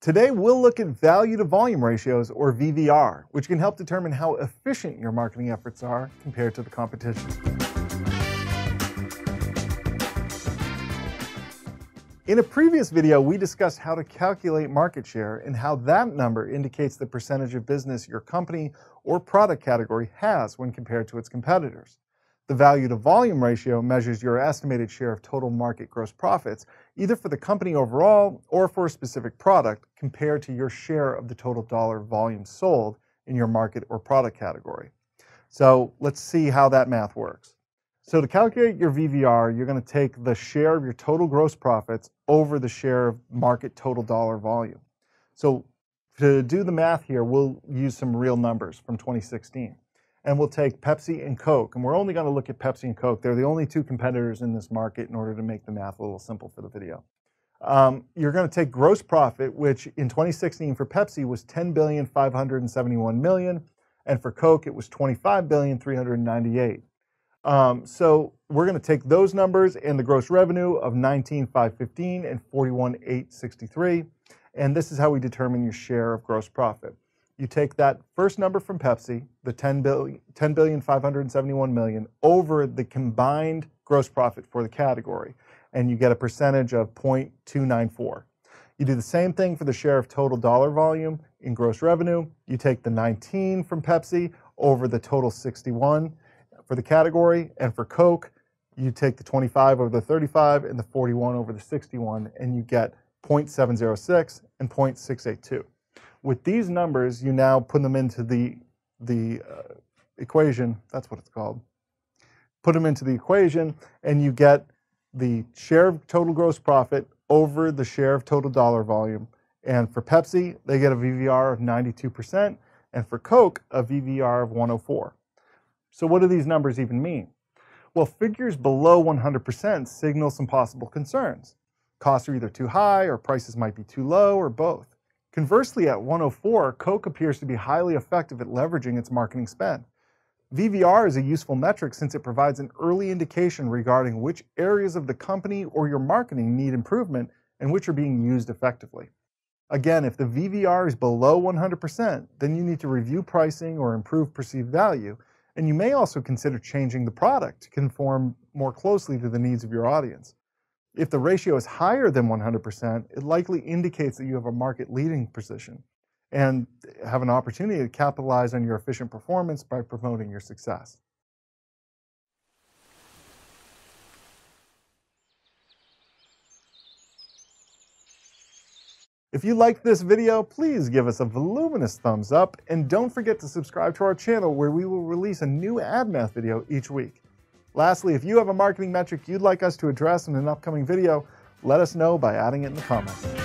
Today, we'll look at value to volume ratios, or VVR, which can help determine how efficient your marketing efforts are compared to the competition. In a previous video, we discussed how to calculate market share and how that number indicates the percentage of business your company or product category has when compared to its competitors. The value to volume ratio measures your estimated share of total market gross profits, either for the company overall or for a specific product, compared to your share of the total dollar volume sold in your market or product category. So let's see how that math works. So to calculate your VVR, you're going to take the share of your total gross profits over the share of market total dollar volume. So to do the math here, we'll use some real numbers from 2016. And we'll take Pepsi and Coke, and we're only going to look at Pepsi and Coke. They're the only two competitors in this market in order to make the math a little simple for the video. You're going to take gross profit, which in 2016 for Pepsi was $10,571,000,000, and for Coke it was $25,398,000,000. So we're going to take those numbers and the gross revenue of $19,515 and $41,863, and this is how we determine your share of gross profit. You take that first number from Pepsi, the $10,571,000,000, over the combined gross profit for the category, and you get a percentage of 0.294. You do the same thing for the share of total dollar volume in gross revenue. You take the 19 from Pepsi over the total 61 for the category, and for Coke, you take the 25 over the 35 and the 41 over the 61, and you get 0.706 and 0.682. With these numbers, you now put them into the equation, that's what it's called, put them into the equation, and you get the share of total gross profit over the share of total dollar volume. And for Pepsi, they get a VVR of 92%, and for Coke, a VVR of 104. So what do these numbers even mean? Well, figures below 100% signal some possible concerns. Costs are either too high, or prices might be too low, or both. Conversely, at 104, Coke appears to be highly effective at leveraging its marketing spend. VVR is a useful metric since it provides an early indication regarding which areas of the company or your marketing need improvement and which are being used effectively. Again, if the VVR is below 100%, then you need to review pricing or improve perceived value, and you may also consider changing the product to conform more closely to the needs of your audience. If the ratio is higher than 100%, it likely indicates that you have a market-leading position and have an opportunity to capitalize on your efficient performance by promoting your success. If you liked this video, please give us a voluminous thumbs up, and don't forget to subscribe to our channel, where we will release a new AdMath video each week. Lastly, if you have a marketing metric you'd like us to address in an upcoming video, let us know by adding it in the comments.